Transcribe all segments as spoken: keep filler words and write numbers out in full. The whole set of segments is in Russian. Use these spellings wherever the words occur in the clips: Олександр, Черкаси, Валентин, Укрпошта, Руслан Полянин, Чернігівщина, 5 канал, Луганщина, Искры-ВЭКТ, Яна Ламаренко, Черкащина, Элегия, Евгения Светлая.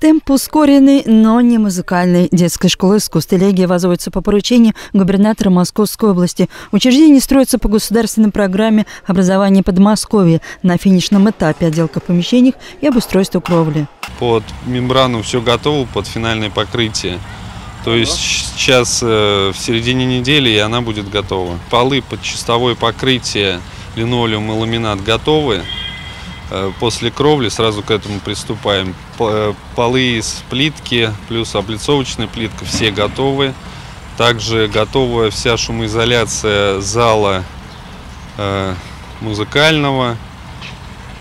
Темп ускоренный, но не музыкальный. Детской школы искусств «Элегия» возводится по поручению губернатора Московской области. Учреждение строится по государственной программе образования Подмосковья. На финишном этапе отделка помещений и обустройство кровли. Под мембрану все готово, под финальное покрытие. То есть сейчас в середине недели и она будет готова. Полы под чистовое покрытие, линолеум и ламинат готовы. После кровли сразу к этому приступаем. Полы из плитки плюс облицовочная плитка все готовы. Также готова вся шумоизоляция зала музыкального,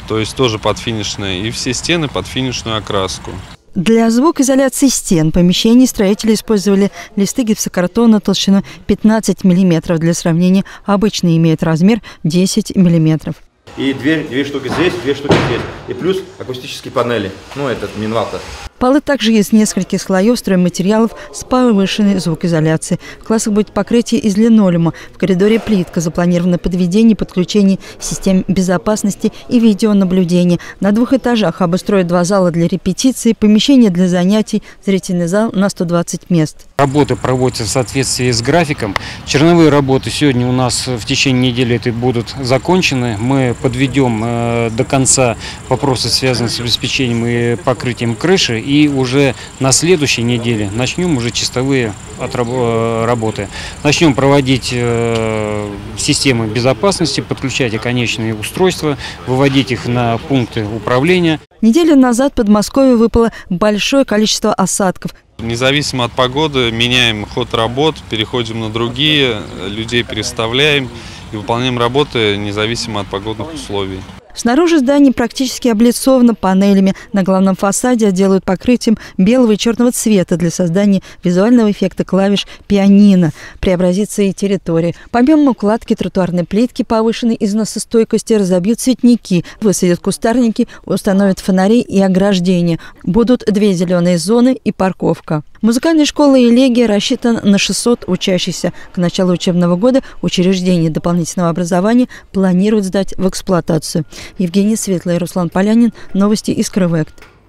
то есть тоже подфинишная, и все стены под финишную окраску. Для звукоизоляции стен помещений строители использовали листы гипсокартона толщиной пятнадцать миллиметров. Для сравнения, обычно имеет размер десять миллиметров. И дверь, две штуки здесь, две штуки здесь. И плюс акустические панели, ну этот минвата. Полы также из нескольких слоев стройматериалов с повышенной звукоизоляцией. В классах будет покрытие из линолеума, в коридоре плитка. Запланировано подведение и подключение систем безопасности и видеонаблюдения. На двух этажах обустроят два зала для репетиций, помещение для занятий, зрительный зал на сто двадцать мест. Работы проводятся в соответствии с графиком. Черновые работы сегодня у нас в течение недели это будут закончены. Мы подведем до конца вопросы, связанные с обеспечением и покрытием крыши. И уже на следующей неделе начнем уже чистовые работы. Начнем проводить системы безопасности, подключать оконечные устройства, выводить их на пункты управления. Неделю назад в Подмосковье выпало большое количество осадков. Независимо от погоды меняем ход работ, переходим на другие, людей переставляем и выполняем работы независимо от погодных условий. Снаружи здание практически облицовано панелями. На главном фасаде отделают покрытием белого и черного цвета для создания визуального эффекта клавиш пианино. Преобразится и территория. Помимо укладки тротуарной плитки, повышенной износостойкости, разобьют цветники, высадят кустарники, установят фонари и ограждения. Будут две зеленые зоны и парковка. Музыкальная школа «Элегия» рассчитана на шестьсот учащихся. К началу учебного года учреждение дополнительного образования планируют сдать в эксплуатацию. Евгения Светлая, Руслан Полянин. Новости «Искры-ВЭКТ».